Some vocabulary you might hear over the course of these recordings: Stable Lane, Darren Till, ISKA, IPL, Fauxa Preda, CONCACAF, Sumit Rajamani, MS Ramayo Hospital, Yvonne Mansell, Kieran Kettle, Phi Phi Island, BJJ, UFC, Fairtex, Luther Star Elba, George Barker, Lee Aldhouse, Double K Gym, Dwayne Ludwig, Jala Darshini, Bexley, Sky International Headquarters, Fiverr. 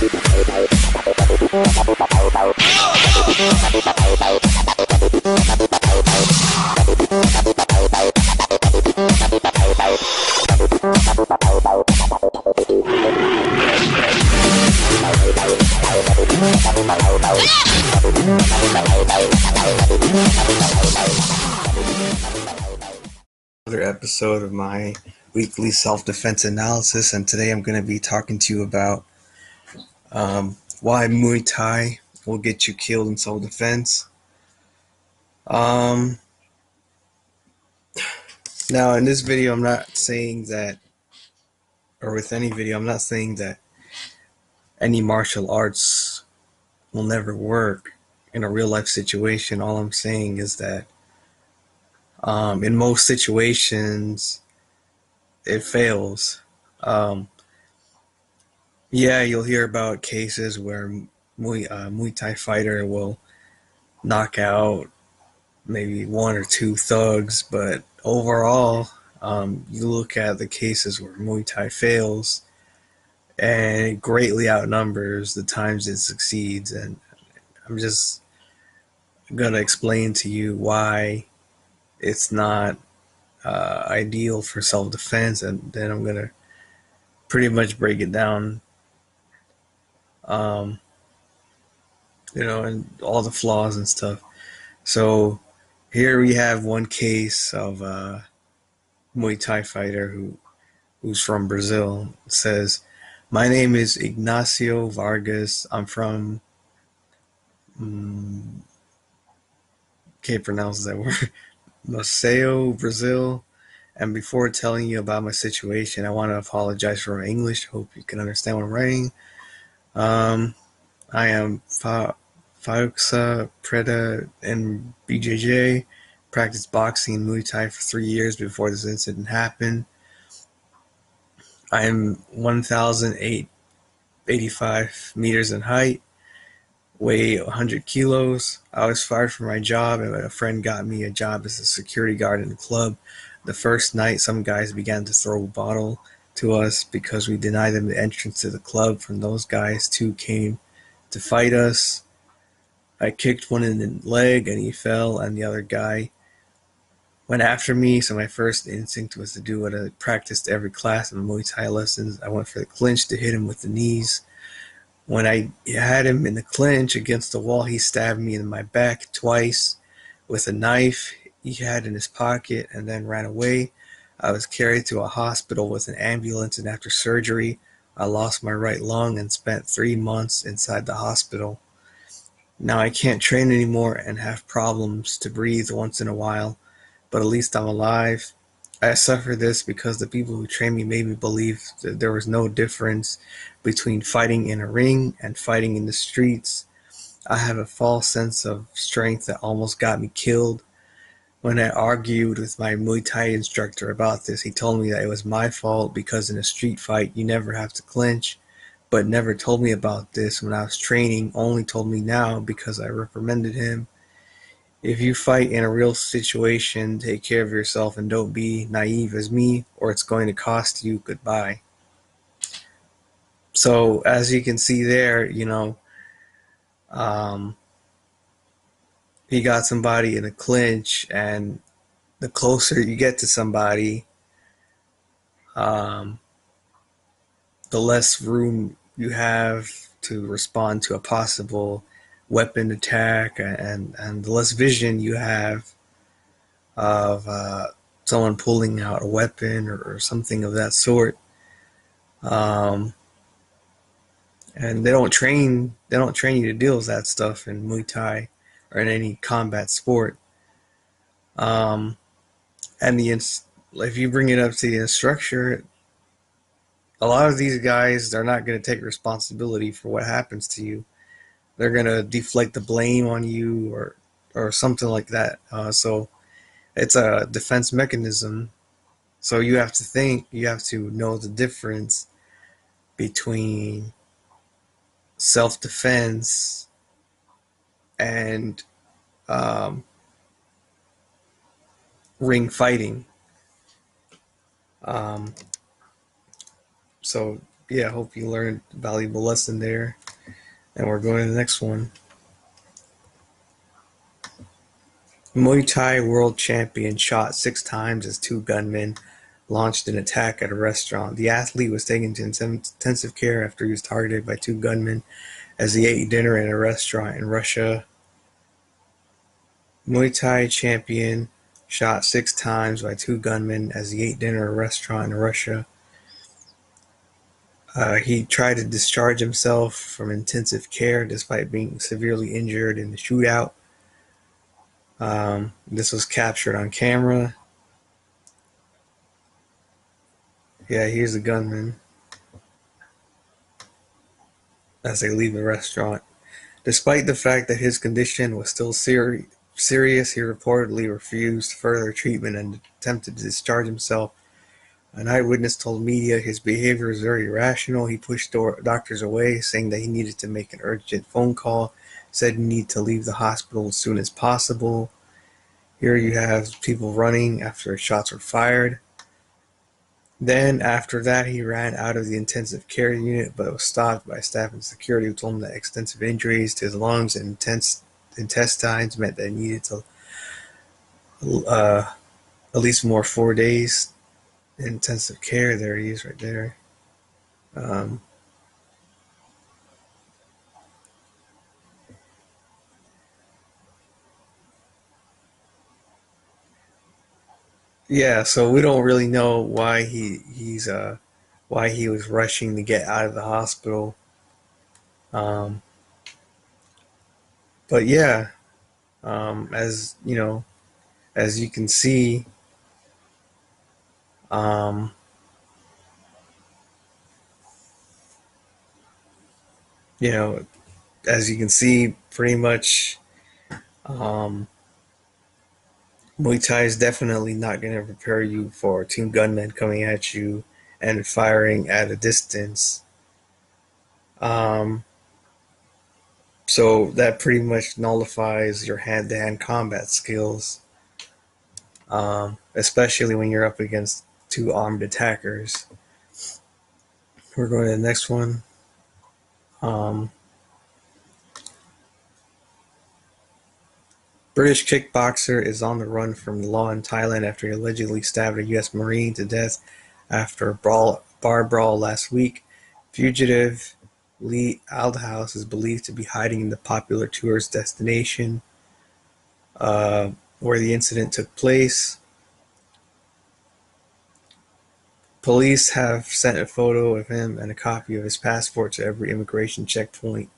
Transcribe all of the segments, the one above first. Another episode of my weekly self-defense analysis, and today I'm going to be talking to you about why Muay Thai will get you killed in self-defense. Now, in this video, I'm not saying that, or with any video, I'm not saying that any martial arts will never work in a real-life situation. All I'm saying is that in most situations, it fails. Yeah, you'll hear about cases where Muay Thai fighter will knock out maybe one or two thugs, but overall, you look at the cases where Muay Thai fails, and it greatly outnumbers the times it succeeds. And I'm just going to explain to you why it's not ideal for self-defense, and then I'm going to pretty much break it down. You know, and all the flaws and stuff. So here we have one case of a Muay Thai fighter who's from Brazil. It says, "My name is Ignacio Vargas. I'm from," can't pronounce that word, "Maceió, Brazil. And before telling you about my situation, I want to apologize for my English. Hope you can understand what I'm writing. I am Fauxa Preda in BJJ, practiced boxing and Muay Thai for 3 years before this incident happened. I am 1,885 meters in height, weigh 100 kilos. I was fired from my job, and a friend got me a job as a security guard in the club. The first night, some guys began to throw a bottle to us because we denied them the entrance to the club. From those guys, two came to fight us. I kicked one in the leg and he fell, and the other guy went after me, so my first instinct was to do what I practiced every class in Muay Thai lessons. I went for the clinch to hit him with the knees. When I had him in the clinch against the wall, he stabbed me in my back twice with a knife he had in his pocket and then ran away. I was carried to a hospital with an ambulance, and after surgery, I lost my right lung and spent 3 months inside the hospital. Now I can't train anymore and have problems to breathe once in a while, but at least I'm alive. I suffer this because the people who trained me made me believe that there was no difference between fighting in a ring and fighting in the streets. I have a false sense of strength that almost got me killed. When I argued with my Muay Thai instructor about this, he told me that it was my fault because in a street fight, you never have to clinch, but never told me about this when I was training, only told me now because I reprimanded him. If you fight in a real situation, take care of yourself and don't be naive as me, or it's going to cost you. Goodbye." So as you can see there, you know, he got somebody in a clinch, and the closer you get to somebody, the less room you have to respond to a possible weapon attack, and the less vision you have of someone pulling out a weapon or something of that sort. And they don't train you to deal with that stuff in Muay Thai or in any combat sport. And if you bring it up to the instructor, a lot of these guys, they're not going to take responsibility for what happens to you. They're going to deflect the blame on you or something like that. So it's a defense mechanism. So you have to think, you have to know the difference between self-defense and ring fighting. So yeah, I hope you learned a valuable lesson there. And we're going to the next one. Muay Thai world champion shot 6 times as 2 gunmen launched an attack at a restaurant. The athlete was taken to intensive care after he was targeted by 2 gunmen as he ate dinner in a restaurant in Russia. Muay Thai champion shot 6 times by 2 gunmen as he ate dinner at a restaurant in Russia. He tried to discharge himself from intensive care despite being severely injured in the shootout. This was captured on camera. Yeah, here's the gunman as they leave the restaurant. Despite the fact that his condition was still serious, he reportedly refused further treatment and attempted to discharge himself. An eyewitness told media his behavior was very irrational. He pushed doctors away, saying that he needed to make an urgent phone call, said he needed to leave the hospital as soon as possible. Here you have people running after shots were fired. Then after that, he ran out of the intensive care unit, but was stopped by staff and security who told him that extensive injuries to his lungs and intestines meant that he needed to at least more 4 days intensive care. There he is right there. Yeah, so we don't really know why he was rushing to get out of the hospital. But yeah, as you know, as you can see, pretty much, Muay Thai is definitely not going to prepare you for 2 gunmen coming at you and firing at a distance. So that pretty much nullifies your hand-to-hand combat skills, especially when you're up against 2 armed attackers. We're going to the next one. British kickboxer is on the run from the law in Thailand after he allegedly stabbed a U.S. Marine to death after a bar brawl last week. Fugitive Lee Aldhouse is believed to be hiding in the popular tourist destination where the incident took place. Police have sent a photo of him and a copy of his passport to every immigration checkpoint.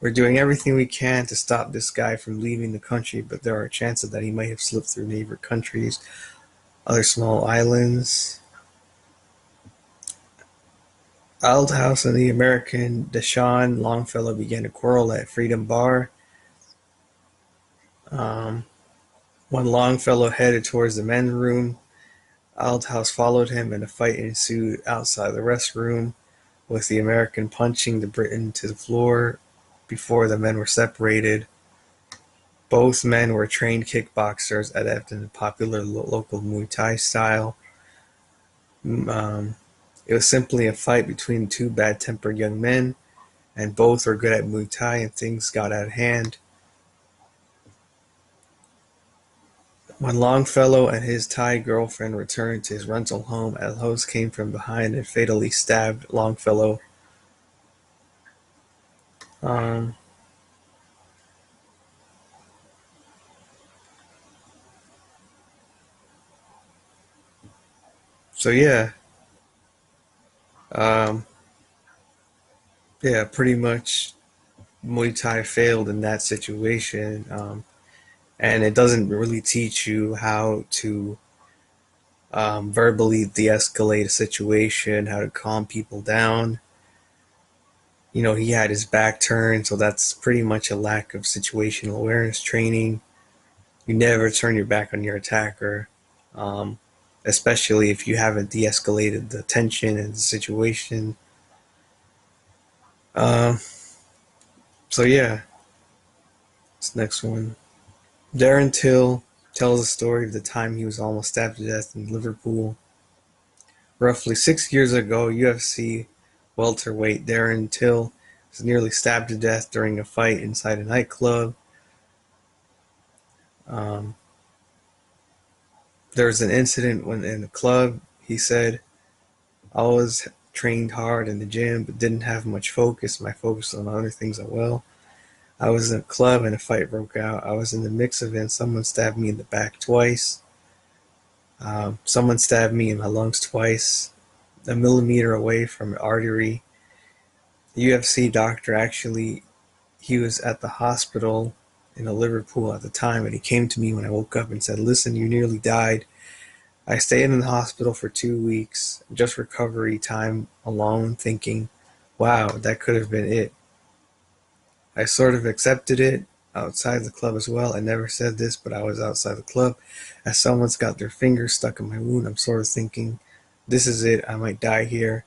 We're doing everything we can to stop this guy from leaving the country, but there are chances that he might have slipped through neighbor countries, other small islands. Aldhouse and the American Deshawn Longfellow began a quarrel at Freedom Bar. When Longfellow headed towards the men's room, Aldhouse followed him and a fight ensued outside the restroom, with the American punching the Briton to the floor before the men were separated. Both men were trained kickboxers adept in the popular local Muay Thai style. It was simply a fight between 2 bad-tempered young men, and both were good at Muay Thai, and things got out of hand. When Longfellow and his Thai girlfriend returned to his rental home, Aldhouse came from behind and fatally stabbed Longfellow. Yeah, pretty much Muay Thai failed in that situation. And it doesn't really teach you how to verbally de-escalate a situation, how to calm people down. You know, he had his back turned, so that's pretty much a lack of situational awareness training. You never turn your back on your attacker, especially if you haven't de-escalated the tension and the situation. So yeah, this next one. Darren Till tells a story of the time he was almost stabbed to death in Liverpool. Roughly 6 years ago, UFC welterweight Darren Till was nearly stabbed to death during a fight inside a nightclub. There was an incident when in the club. He said, "I always trained hard in the gym, but didn't have much focus. My focus on other things as well. I was in a club and a fight broke out. I was in the mix of it and someone stabbed me in the back twice. Someone stabbed me in my lungs twice, a millimeter away from an artery. The UFC doctor actually, he was at the hospital in Liverpool at the time, and he came to me when I woke up and said, 'Listen, you nearly died.' I stayed in the hospital for 2 weeks, just recovery time alone, thinking, wow, that could have been it. I sort of accepted it outside the club as well. I never said this, but I was outside the club. As someone's got their finger stuck in my wound, I'm sort of thinking, this is it, I might die here."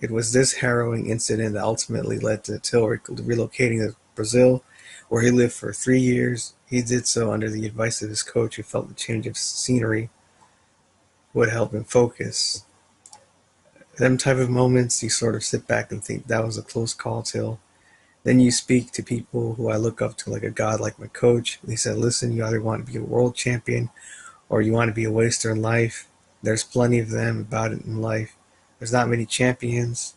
It was this harrowing incident that ultimately led to Till relocating to Brazil, where he lived for 3 years. He did so under the advice of his coach, who felt the change of scenery would help him focus. Them type of moments, you sort of sit back and think, that was a close call, Till. Then you speak to people who I look up to, like a god, like my coach. He said, "Listen, you either want to be a world champion or you want to be a waster in life. There's plenty of them about it in life. There's not many champions."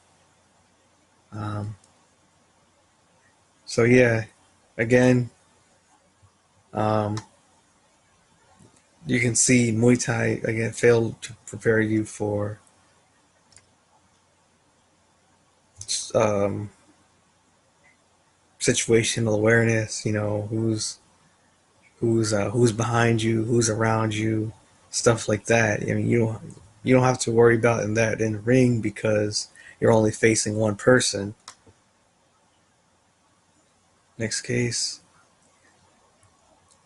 So yeah, again, you can see Muay Thai, again, failed to prepare you for situational awareness. You know, who's behind you, who's around you, stuff like that. I mean, you don't have to worry about that in the ring because you're only facing one person. Next case.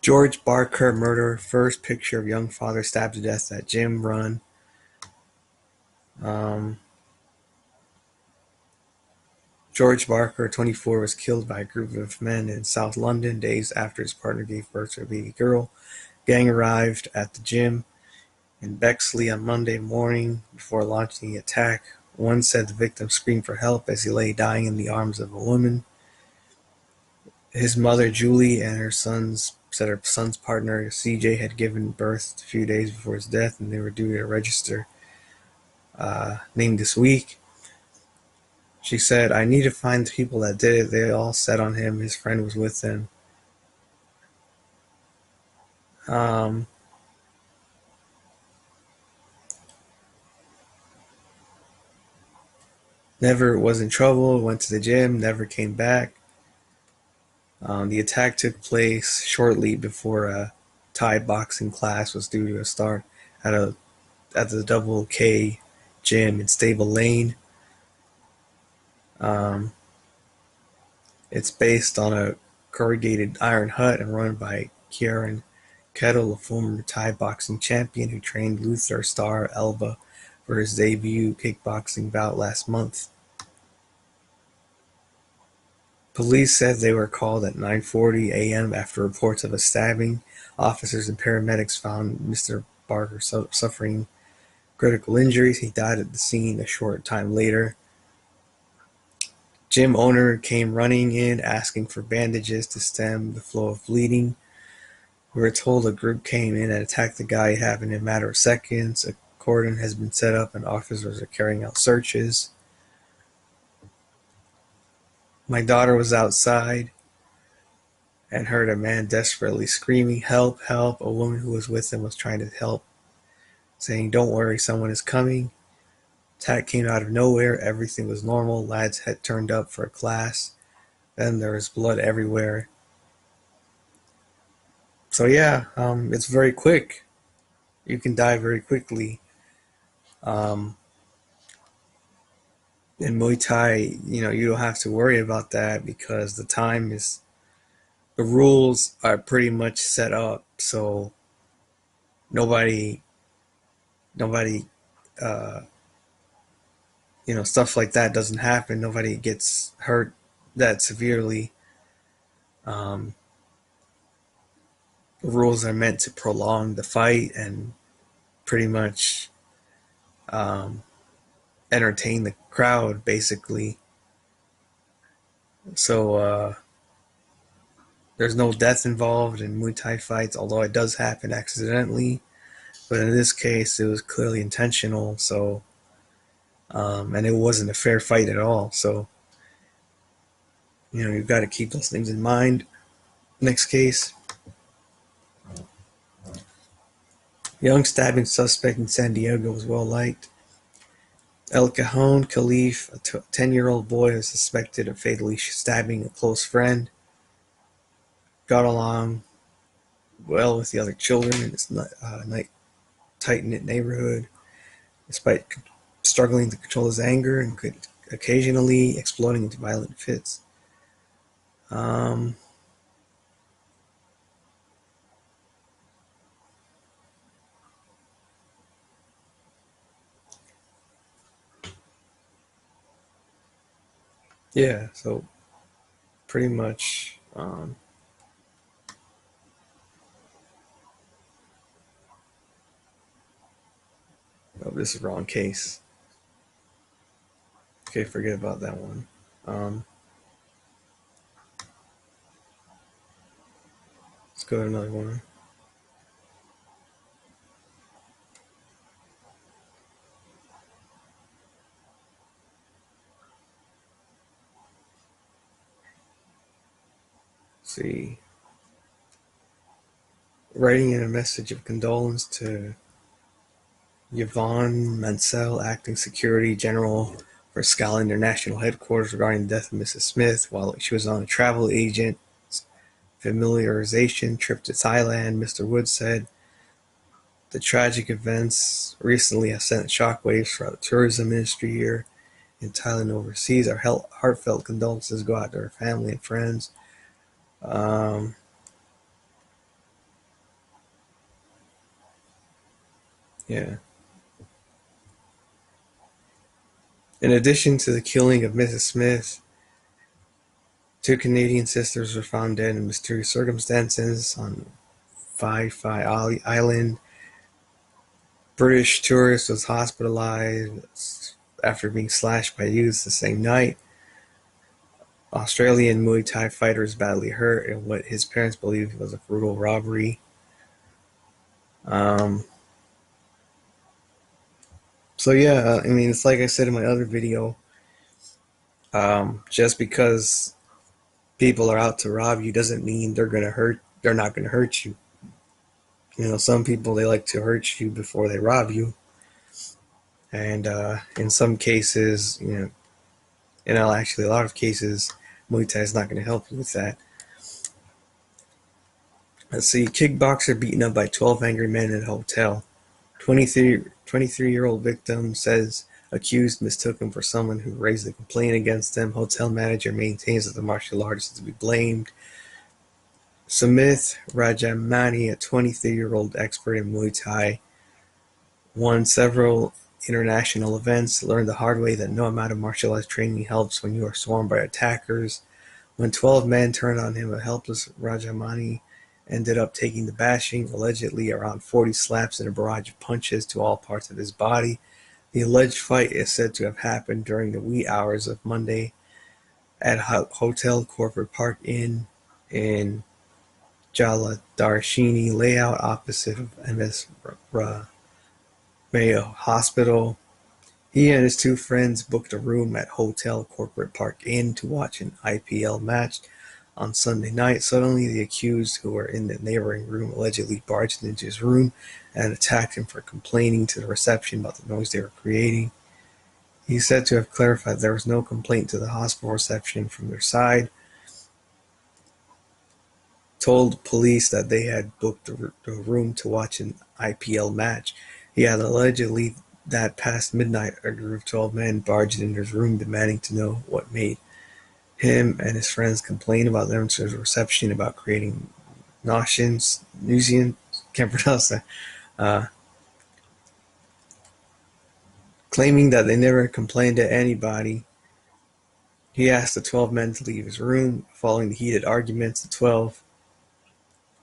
George Barker murder. First picture of young father stabbed to death at gym run. George Barker, 24, was killed by a group of men in South London days after his partner gave birth to a baby girl. Gang arrived at the gym in Bexley on Monday morning before launching the attack. One said the victim screamed for help as he lay dying in the arms of a woman. His mother, Julie, and her sons said her son's partner, CJ, had given birth a few days before his death, and they were due to register named this week. She said, "I need to find the people that did it. They all set on him. His friend was with him." Never was in trouble, went to the gym, never came back. The attack took place shortly before a Thai boxing class was due to start at the Double K Gym in Stable Lane. It's based on a corrugated iron hut and run by Kieran Kettle, a former Thai boxing champion who trained Luther Star Elba for his debut kickboxing bout last month. Police said they were called at 9:40 a.m. after reports of a stabbing. Officers and paramedics found Mr. Barker suffering critical injuries. He died at the scene a short time later. Gym owner came running in asking for bandages to stem the flow of bleeding. We were told a group came in and attacked the guy. It happened in a matter of seconds. A cordon has been set up and officers are carrying out searches. My daughter was outside and heard a man desperately screaming, "Help, help." A woman who was with him was trying to help, saying, "Don't worry, someone is coming." Attack came out of nowhere. Everything was normal. Lads had turned up for a class. Then there was blood everywhere. So yeah, it's very quick. You can die very quickly. In Muay Thai, you know, you don't have to worry about that because the time is, the rules are pretty much set up, so nobody, you know, stuff like that doesn't happen. Nobody gets hurt that severely. The rules are meant to prolong the fight and pretty much, entertain the crowd, basically. So there's no death involved in Muay Thai fights, although it does happen accidentally. But in this case, it was clearly intentional. So, and it wasn't a fair fight at all. So, you know, you've got to keep those things in mind. Next case. Young stabbing suspect in San Diego was well liked. El Cajon Khalif, a 10-year-old boy who suspected of fatally stabbing a close friend, got along well with the other children in his tight-knit neighborhood, despite struggling to control his anger and could occasionally exploding into violent fits. Yeah, so pretty much oh, this is the wrong case. Okay, forget about that one. Let's go to another one. See, writing in a message of condolence to Yvonne Mansell, acting security general for Sky International Headquarters, regarding the death of Mrs. Smith while she was on a travel agent familiarization trip to Thailand. Mr. Wood said the tragic events recently have sent shockwaves throughout the tourism industry here in Thailand and overseas. Our heartfelt condolences go out to her family and friends. Yeah. In addition to the killing of Mrs. Smith, 2 Canadian sisters were found dead in mysterious circumstances on Phi Phi Island. British tourist was hospitalized after being slashed by youths the same night. Australian Muay Thai fighter is badly hurt in what his parents believed was a brutal robbery. So yeah, I mean, it's like I said in my other video, just because people are out to rob you doesn't mean they're not gonna hurt you. You know, some people, they like to hurt you before they rob you. And in some cases, you know, and actually a lot of cases, Muay Thai is not going to help you with that. Let's see. Kickboxer beaten up by 12 angry men at a hotel. 23-year-old victim says accused mistook him for someone who raised a complaint against them. Hotel manager maintains that the martial artist is to be blamed. Sumit Rajamani, a 23-year-old expert in Muay Thai, won several international events, learned the hard way that no amount of martial arts training helps when you are swarmed by attackers. When 12 men turned on him, a helpless Rajamani ended up taking the bashing, allegedly around 40 slaps and a barrage of punches to all parts of his body. The alleged fight is said to have happened during the wee hours of Monday at Hotel Corporate Park Inn in Jala Darshini layout opposite of MS Ramayo Hospital. He and his 2 friends booked a room at Hotel Corporate Park Inn to watch an IPL match on Sunday night. Suddenly, the accused, who were in the neighboring room, allegedly barged into his room and attacked him for complaining to the reception about the noise they were creating. He is said to have clarified there was no complaint to the hospital reception from their side, told police that they had booked the room to watch an IPL match. He had allegedly, that past midnight, a group of 12 men barged into his room, demanding to know what made him and his friends complain about them to his reception about creating nuisance, can't pronounce that, claiming that they never complained to anybody. He asked the 12 men to leave his room. Following the heated arguments, the 12,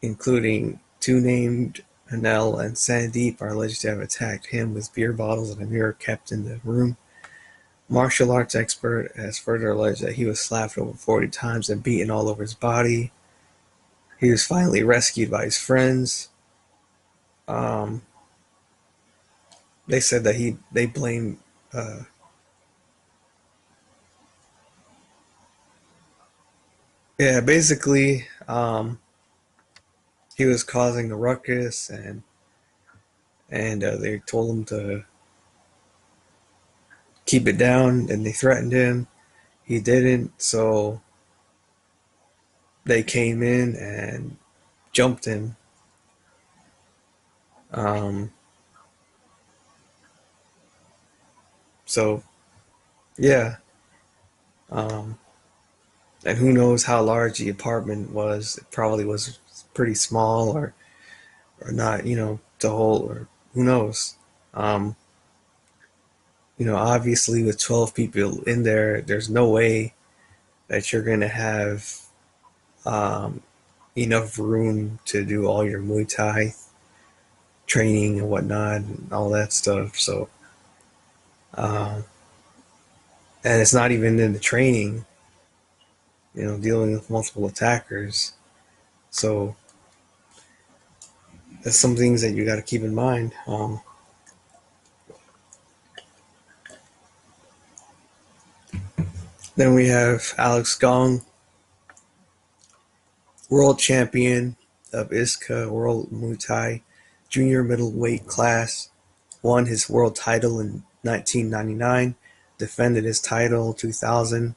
including 2 named Anel and Sandeep, are alleged to have attacked him with beer bottles and a mirror kept in the room. Martial arts expert has further alleged that he was slapped over 40 times and beaten all over his body. He was finally rescued by his friends. They said that they blame he was causing a ruckus, and they told him to keep it down, and they threatened him. He didn't, so they came in and jumped him. So, yeah. And who knows how large the apartment was. It probably was pretty small or not, you know, the whole, or who knows. You know, obviously with 12 people in there, there's no way that you're going to have enough room to do all your Muay Thai training and whatnot and all that stuff. So, and it's not even in the training, you know, dealing with multiple attackers. So that's some things that you got to keep in mind. Then we have Alex Gong, world champion of ISKA, world Muay Thai, junior middleweight class, won his world title in 1999, defended his title 2000,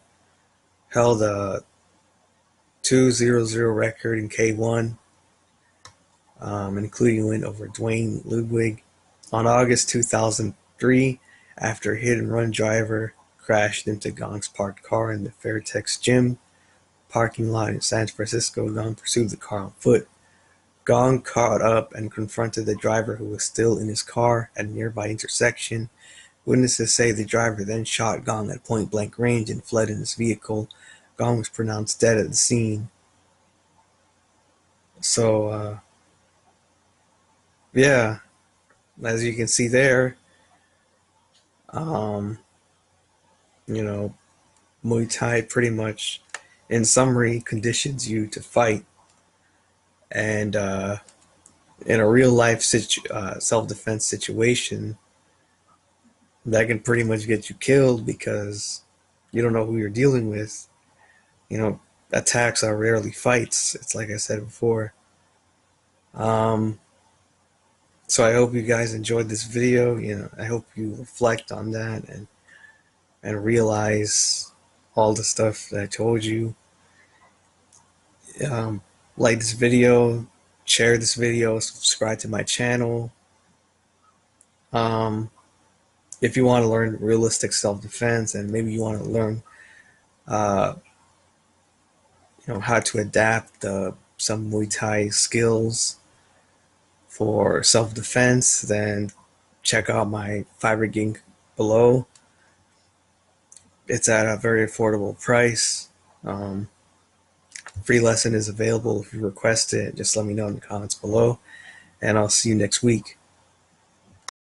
held a 2-0-0 record in K-1, including a win over Dwayne Ludwig. On August 2003, after a hit-and-run driver crashed into Gong's parked car in the Fairtex gym parking lot in San Francisco, Gong pursued the car on foot. Gong caught up and confronted the driver, who was still in his car at a nearby intersection. Witnesses say the driver then shot Gong at point-blank range and fled in his vehicle. Gong was pronounced dead at the scene. So, yeah, as you can see there, you know, Muay Thai pretty much, in summary, conditions you to fight, and in a real-life self-defense situation, that can pretty much get you killed because you don't know who you're dealing with. You know, attacks are rarely fights. It's like I said before. So I hope you guys enjoyed this video. You know, I hope you reflect on that and realize all the stuff that I told you. Like this video, share this video, subscribe to my channel. If you want to learn realistic self-defense, and maybe you want to learn you know, how to adapt some Muay Thai skills for self-defense, then check out my Fiverr link below. It's at a very affordable price. Free lesson is available if you request it. Just let me know in the comments below, and I'll see you next week.